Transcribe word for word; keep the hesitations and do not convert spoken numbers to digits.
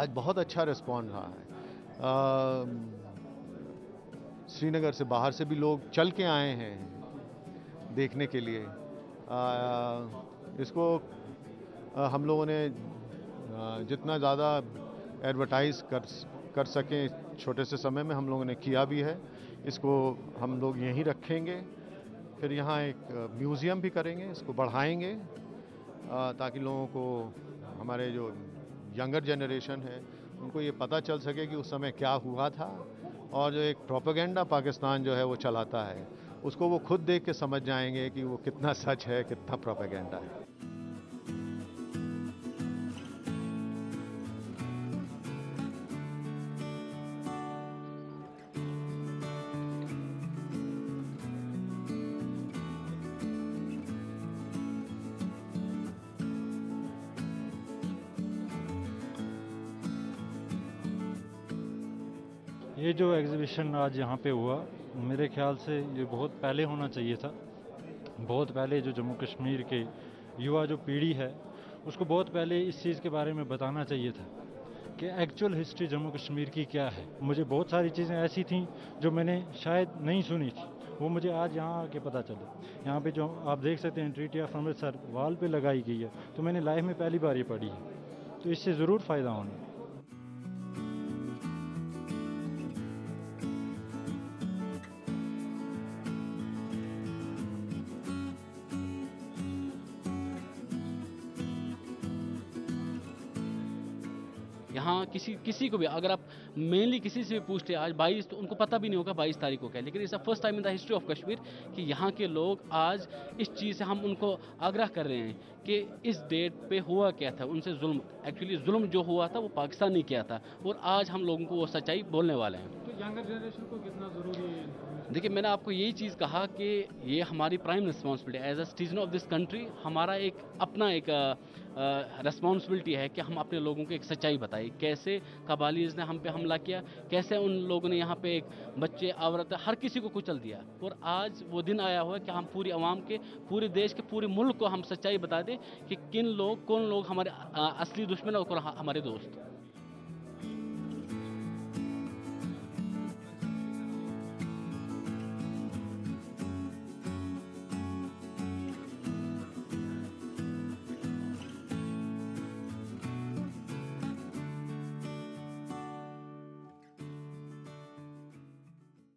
आज बहुत अच्छा रिस्पॉन्ड रहा है। श्रीनगर से बाहर से भी लोग चल के आए हैं देखने के लिए। आ, इसको आ, हम लोगों ने जितना ज़्यादा एडवर्टाइज़ कर कर सकें छोटे से समय में हम लोगों ने किया भी है। इसको हम लोग यहीं रखेंगे, फिर यहाँ एक म्यूज़ियम भी करेंगे, इसको बढ़ाएंगे ताकि लोगों को, हमारे जो यंगर जनरेशन है उनको ये पता चल सके कि उस समय क्या हुआ था। और जो एक प्रोपेगेंडा पाकिस्तान जो है वो चलाता है, उसको वो खुद देख के समझ जाएंगे कि वो कितना सच है, कितना प्रोपेगेंडा है। ये जो एग्ज़िबिशन आज यहाँ पे हुआ, मेरे ख्याल से ये बहुत पहले होना चाहिए था। बहुत पहले जो जम्मू कश्मीर के युवा जो पीढ़ी है उसको बहुत पहले इस चीज़ के बारे में बताना चाहिए था कि एक्चुअल हिस्ट्री जम्मू कश्मीर की क्या है। मुझे बहुत सारी चीज़ें ऐसी थीं जो मैंने शायद नहीं सुनी थी, वो मुझे आज यहाँ आके पता चले। यहाँ पे जो आप देख सकते हैं ट्रीटी ऑफ अमृतसर वाल पर लगाई गई है, तो मैंने लाइफ में पहली बार ये पढ़ी है, तो इससे ज़रूर फ़ायदा होना। यहाँ किसी किसी को भी अगर आप मेनली किसी से भी पूछते आज बाईस, तो उनको पता भी नहीं होगा बाईस तारीख को क्या। लेकिन it's first time in the history of Kashmir कि यहाँ के लोग आज इस चीज़ से हम उनको आग्रह कर रहे हैं कि इस डेट पे हुआ क्या था, उनसे जुल्म, एक्चुअली जुल्म जो हुआ था वो पाकिस्तान ने किया था, और आज हम लोगों को वो सच्चाई बोलने वाले हैं। तो यंगर जनरेशन को कितना ज़रूरी है? देखिए, मैंने आपको यही चीज़ कहा कि ये हमारी prime responsibility as a citizen of this country, हमारा एक अपना एक रिस्पॉन्सिबिलिटी है कि हम अपने लोगों को एक सच्चाई बताएं, कैसे कबालीज़ ने हम पे हमला किया, कैसे उन लोगों ने यहाँ पे एक बच्चे, औरतें, हर किसी को कुचल दिया। और आज वो दिन आया हुआ है कि हम पूरी आवाम के, पूरे देश के, पूरे मुल्क को हम सच्चाई बता दें कि किन लोग, कौन लोग हमारे असली दुश्मन और हमारे दोस्त।